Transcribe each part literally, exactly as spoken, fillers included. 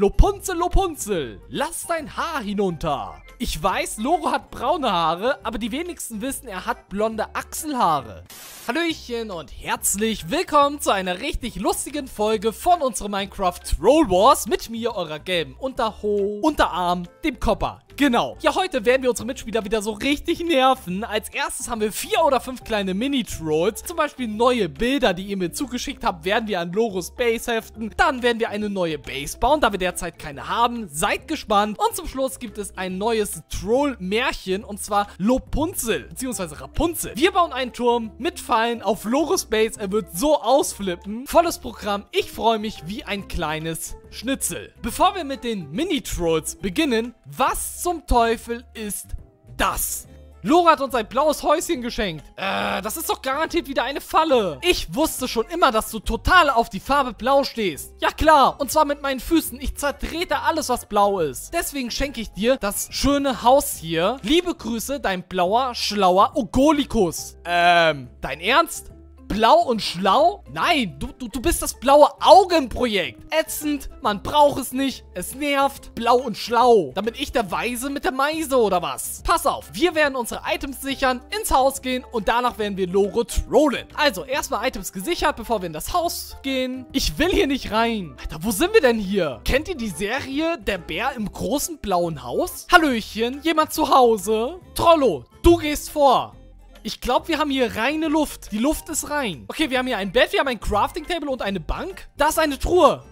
Lopunzel, Lopunzel, lass dein Haar hinunter. Ich weiß, Loro hat braune Haare, aber die wenigsten wissen, er hat blonde Achselhaare. Hallöchen und herzlich willkommen zu einer richtig lustigen Folge von unserem Minecraft Troll Wars mit mir, eurer gelben Unterho Unterarm, dem Copper. Genau. Ja, heute werden wir unsere Mitspieler wieder so richtig nerven. Als erstes haben wir vier oder fünf kleine Mini-Trolls. Zum Beispiel neue Bilder, die ihr mir zugeschickt habt, werden wir an Loros Base heften. Dann werden wir eine neue Base bauen, da wir derzeit keine haben. Seid gespannt. Und zum Schluss gibt es ein neues Troll-Märchen, und zwar Lopunzel, beziehungsweise Rapunzel. Wir bauen einen Turm mit Fallen auf Loros Base. Er wird so ausflippen. Volles Programm. Ich freue mich wie ein kleines Schnitzel. Bevor wir mit den Mini-Trolls beginnen, was zum Teufel ist das? Loro hat uns ein blaues Häuschen geschenkt. Äh, das ist doch garantiert wieder eine Falle. Ich wusste schon immer, dass du total auf die Farbe blau stehst. Ja klar, und zwar mit meinen Füßen. Ich zertrete alles, was blau ist. Deswegen schenke ich dir das schöne Haus hier. Liebe Grüße, dein blauer, schlauer Ogolikus. Ähm, dein Ernst? Blau und schlau? Nein, du, du, du bist das blaue Augenprojekt. Ätzend, man braucht es nicht, es nervt. Blau und schlau. Dann bin ich der Weise mit der Meise oder was? Pass auf, wir werden unsere Items sichern, ins Haus gehen und danach werden wir Loro trollen. Also, erstmal Items gesichert, bevor wir in das Haus gehen. Ich will hier nicht rein. Alter, wo sind wir denn hier? Kennt ihr die Serie Der Bär im großen blauen Haus? Hallöchen, jemand zu Hause? Trollo, du gehst vor. Ich glaube, wir haben hier reine Luft. Die Luft ist rein. Okay, wir haben hier ein Bett, wir haben ein Crafting-Table und eine Bank. Da ist eine Truhe.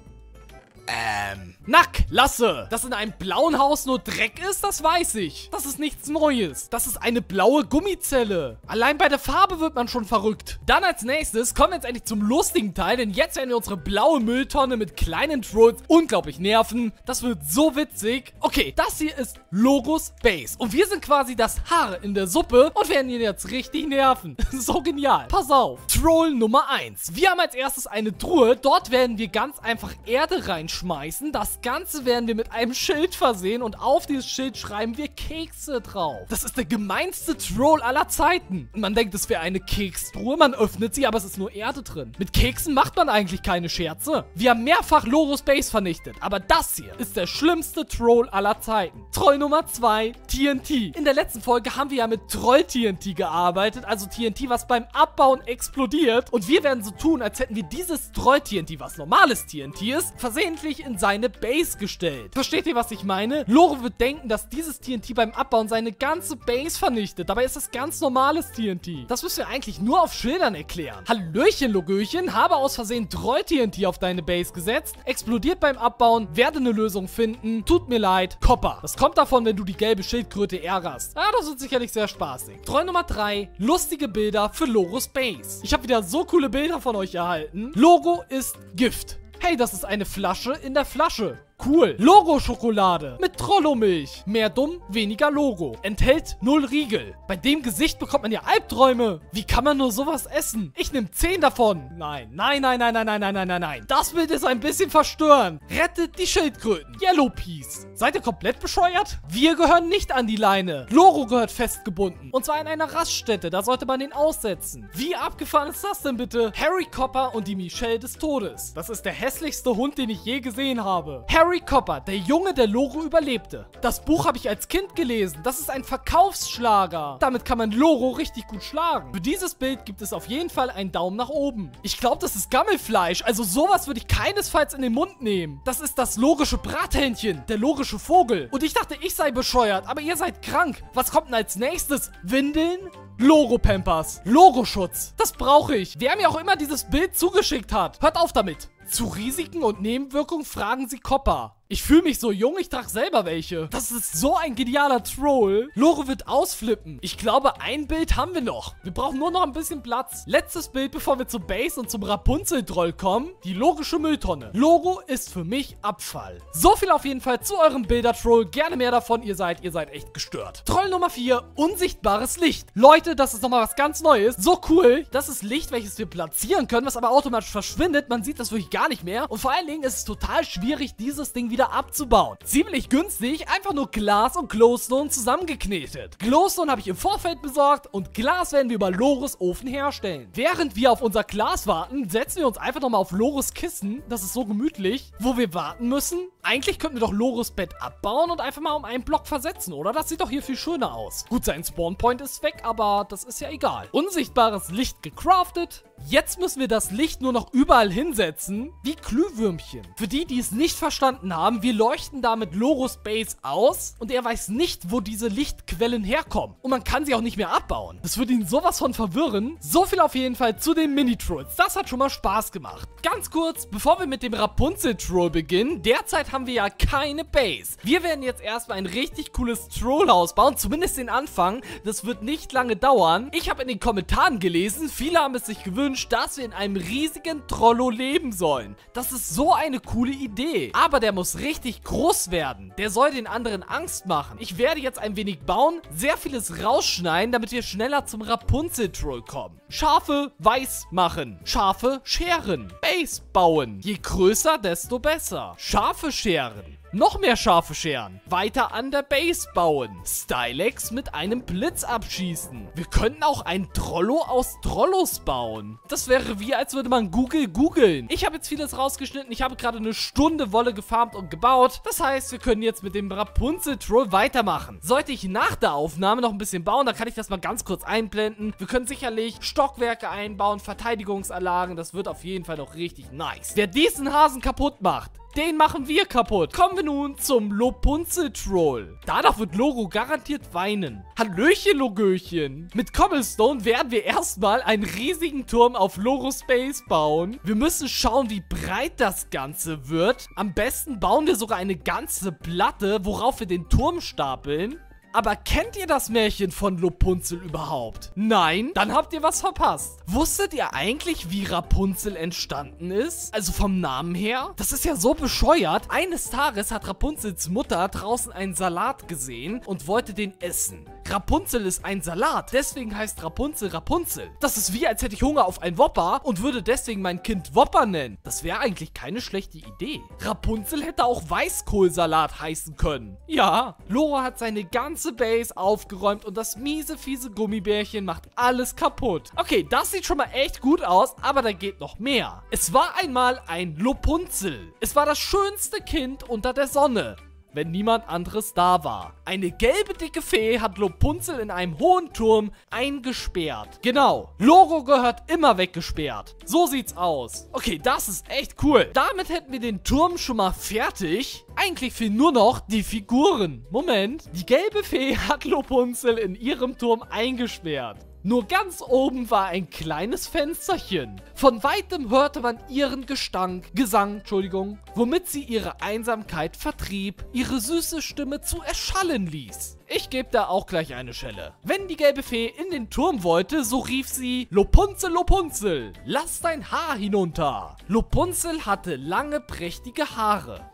Ähm. Na, klasse. Dass in einem blauen Haus nur Dreck ist, das weiß ich. Das ist nichts Neues. Das ist eine blaue Gummizelle. Allein bei der Farbe wird man schon verrückt. Dann als nächstes kommen wir jetzt endlich zum lustigen Teil, denn jetzt werden wir unsere blaue Mülltonne mit kleinen Trolls unglaublich nerven. Das wird so witzig. Okay, das hier ist Loros Base. Und wir sind quasi das Haar in der Suppe und werden ihn jetzt richtig nerven. So genial. Pass auf. Troll Nummer eins. Wir haben als erstes eine Truhe. Dort werden wir ganz einfach Erde reinschmeißen. Das Das Ganze werden wir mit einem Schild versehen und auf dieses Schild schreiben wir Kekse drauf. Das ist der gemeinste Troll aller Zeiten. Man denkt, es wäre eine Kekstruhe, man öffnet sie, aber es ist nur Erde drin. Mit Keksen macht man eigentlich keine Scherze. Wir haben mehrfach Loros Base vernichtet, aber das hier ist der schlimmste Troll aller Zeiten. Troll Nummer zwei, T N T. In der letzten Folge haben wir ja mit Troll-T N T gearbeitet, also T N T, was beim Abbauen explodiert. Und wir werden so tun, als hätten wir dieses Troll-T N T, was normales T N T ist, versehentlich in seine Base gestellt. Versteht ihr, was ich meine? Loro wird denken, dass dieses T N T beim Abbauen seine ganze Base vernichtet. Dabei ist das ganz normales T N T. Das müssen wir eigentlich nur auf Schildern erklären. Hallöchen, Logöchen, habe aus Versehen Troll-T N T auf deine Base gesetzt, explodiert beim Abbauen, werde eine Lösung finden. Tut mir leid, Copper. Das kommt davon, wenn du die gelbe Schildkröte ärgerst. Ah, das wird sicherlich sehr spaßig. Troll Nummer drei, lustige Bilder für Loros Base. Ich habe wieder so coole Bilder von euch erhalten. Loro ist Gift. Hey, das ist eine Flasche in der Flasche. Cool. Loro-Schokolade mit Trollo-Milch. Mehr dumm, weniger Logo. Enthält null Riegel. Bei dem Gesicht bekommt man ja Albträume. Wie kann man nur sowas essen? Ich nehme zehn davon. Nein, nein, nein, nein, nein, nein, nein, nein, nein, nein. Das Bild ist ein bisschen verstörend. Rettet die Schildkröten. Yellow Peas. Seid ihr komplett bescheuert? Wir gehören nicht an die Leine. Loro gehört festgebunden. Und zwar in einer Raststätte. Da sollte man den aussetzen. Wie abgefahren ist das denn bitte? Harry Copper und die Michelle des Todes. Das ist der hässlichste Hund, den ich je gesehen habe. Harry Harry Copper, der Junge, der Loro überlebte. Das Buch habe ich als Kind gelesen. Das ist ein Verkaufsschlager. Damit kann man Loro richtig gut schlagen. Für dieses Bild gibt es auf jeden Fall einen Daumen nach oben. Ich glaube, das ist Gammelfleisch. Also sowas würde ich keinesfalls in den Mund nehmen. Das ist das lorische Brathähnchen, der lorische Vogel. Und ich dachte, ich sei bescheuert, aber ihr seid krank. Was kommt denn als nächstes? Windeln? Loro Pampers. Loro Schutz. Das brauche ich. Wer mir auch immer dieses Bild zugeschickt hat, hört auf damit. Zu Risiken und Nebenwirkungen fragen Sie Copper. Ich fühle mich so jung, ich trage selber welche. Das ist so ein genialer Troll. Loro wird ausflippen. Ich glaube, ein Bild haben wir noch. Wir brauchen nur noch ein bisschen Platz. Letztes Bild, bevor wir zur Base und zum Rapunzel-Troll kommen. Die logische Mülltonne. Loro ist für mich Abfall. So viel auf jeden Fall zu eurem Bilder-Troll. Gerne mehr davon. Ihr seid, ihr seid echt gestört. Troll Nummer vier, unsichtbares Licht. Leute, das ist nochmal was ganz Neues. So cool. Das ist Licht, welches wir platzieren können, was aber automatisch verschwindet. Man sieht das wirklich gar nicht mehr. Und vor allen Dingen ist es total schwierig, dieses Ding wieder wieder abzubauen. Ziemlich günstig, einfach nur Glas und Glowstone zusammengeknetet. Glowstone habe ich im Vorfeld besorgt und Glas werden wir über Loros Ofen herstellen. Während wir auf unser Glas warten, setzen wir uns einfach nochmal auf Loros Kissen. Das ist so gemütlich, wo wir warten müssen. Eigentlich könnten wir doch Loros Bett abbauen und einfach mal um einen Block versetzen, oder? Das sieht doch hier viel schöner aus. Gut, sein Spawnpoint ist weg, aber das ist ja egal. Unsichtbares Licht gecraftet. Jetzt müssen wir das Licht nur noch überall hinsetzen, wie Glühwürmchen. Für die, die es nicht verstanden haben, wir leuchten damit Loros Base aus und er weiß nicht, wo diese Lichtquellen herkommen. Und man kann sie auch nicht mehr abbauen. Das würde ihn sowas von verwirren. So viel auf jeden Fall zu den Mini-Trolls. Das hat schon mal Spaß gemacht. Ganz kurz, bevor wir mit dem Rapunzel-Troll beginnen, derzeit haben wir ja keine Base. Wir werden jetzt erstmal ein richtig cooles Trollhaus bauen, zumindest den Anfang. Das wird nicht lange dauern. Ich habe in den Kommentaren gelesen, viele haben es sich gewünscht, dass wir in einem riesigen Trollo leben sollen. Das ist so eine coole Idee. Aber der muss richtig groß werden. Der soll den anderen Angst machen. Ich werde jetzt ein wenig bauen, sehr vieles rausschneiden, damit wir schneller zum Rapunzel-Troll kommen. Schafe weiß machen. Schafe scheren. Base bauen. Je größer, desto besser. Schafe scheren. Noch mehr Schafe scheren. Weiter an der Base bauen. Stylex mit einem Blitz abschießen. Wir könnten auch ein Trollo aus Trollos bauen. Das wäre wie, als würde man Google googeln. Ich habe jetzt vieles rausgeschnitten. Ich habe gerade eine Stunde Wolle gefarmt und gebaut. Das heißt, wir können jetzt mit dem Rapunzel-Troll weitermachen. Sollte ich nach der Aufnahme noch ein bisschen bauen, dann kann ich das mal ganz kurz einblenden. Wir können sicherlich Stockwerke einbauen, Verteidigungsanlagen. Das wird auf jeden Fall noch richtig nice. Wer diesen Hasen kaputt macht, den machen wir kaputt. Kommen wir nun zum Rapunzel-Troll. Danach wird Loro garantiert weinen. Hallöchen, Logöchen. Mit Cobblestone werden wir erstmal einen riesigen Turm auf Loros Base bauen. Wir müssen schauen, wie breit das Ganze wird. Am besten bauen wir sogar eine ganze Platte, worauf wir den Turm stapeln. Aber kennt ihr das Märchen von Rapunzel überhaupt? Nein? Dann habt ihr was verpasst. Wusstet ihr eigentlich, wie Rapunzel entstanden ist? Also vom Namen her? Das ist ja so bescheuert. Eines Tages hat Rapunzels Mutter draußen einen Salat gesehen und wollte den essen. Rapunzel ist ein Salat, deswegen heißt Rapunzel Rapunzel. Das ist wie, als hätte ich Hunger auf einen Whopper und würde deswegen mein Kind Whopper nennen. Das wäre eigentlich keine schlechte Idee. Rapunzel hätte auch Weißkohlsalat heißen können. Ja, Loro hat seine ganze Base aufgeräumt und das miese, fiese Gummibärchen macht alles kaputt. Okay, das sieht schon mal echt gut aus, aber da geht noch mehr. Es war einmal ein Rapunzel. Es war das schönste Kind unter der Sonne, wenn niemand anderes da war. Eine gelbe, dicke Fee hat Rapunzel in einem hohen Turm eingesperrt. Genau, Loro gehört immer weggesperrt. So sieht's aus. Okay, das ist echt cool. Damit hätten wir den Turm schon mal fertig. Eigentlich fehlen nur noch die Figuren. Moment, die gelbe Fee hat Rapunzel in ihrem Turm eingesperrt. Nur ganz oben war ein kleines Fensterchen. Von Weitem hörte man ihren Gestank, Gesang, Entschuldigung, womit sie ihre Einsamkeit vertrieb, ihre süße Stimme zu erschallen ließ. Ich gebe da auch gleich eine Schelle. Wenn die gelbe Fee in den Turm wollte, so rief sie: Rapunzel, Rapunzel, lass dein Haar hinunter. Rapunzel hatte lange, prächtige Haare.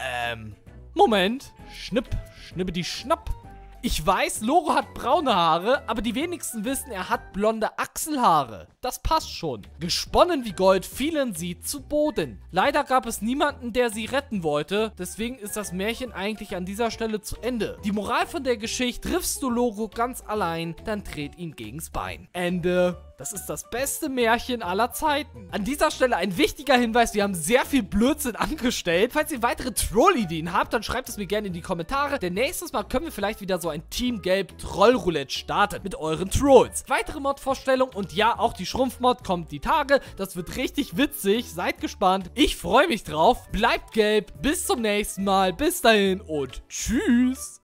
Ähm, Moment. Schnipp, schnippedi, schnapp. Ich weiß, Loro hat braune Haare, aber die wenigsten wissen, er hat blonde Achselhaare. Das passt schon. Gesponnen wie Gold fielen sie zu Boden. Leider gab es niemanden, der sie retten wollte. Deswegen ist das Märchen eigentlich an dieser Stelle zu Ende. Die Moral von der Geschichte: triffst du Loro ganz allein, dann dreht ihn gegens Bein. Ende. Das ist das beste Märchen aller Zeiten. An dieser Stelle ein wichtiger Hinweis, wir haben sehr viel Blödsinn angestellt. Falls ihr weitere Troll-Ideen habt, dann schreibt es mir gerne in die Kommentare. Denn nächstes Mal können wir vielleicht wieder so ein Team Gelb Troll-Roulette starten mit euren Trolls. Weitere Mod-Vorstellungen und ja, auch die Schrumpfmod kommt die Tage. Das wird richtig witzig. Seid gespannt. Ich freue mich drauf. Bleibt gelb. Bis zum nächsten Mal. Bis dahin und tschüss.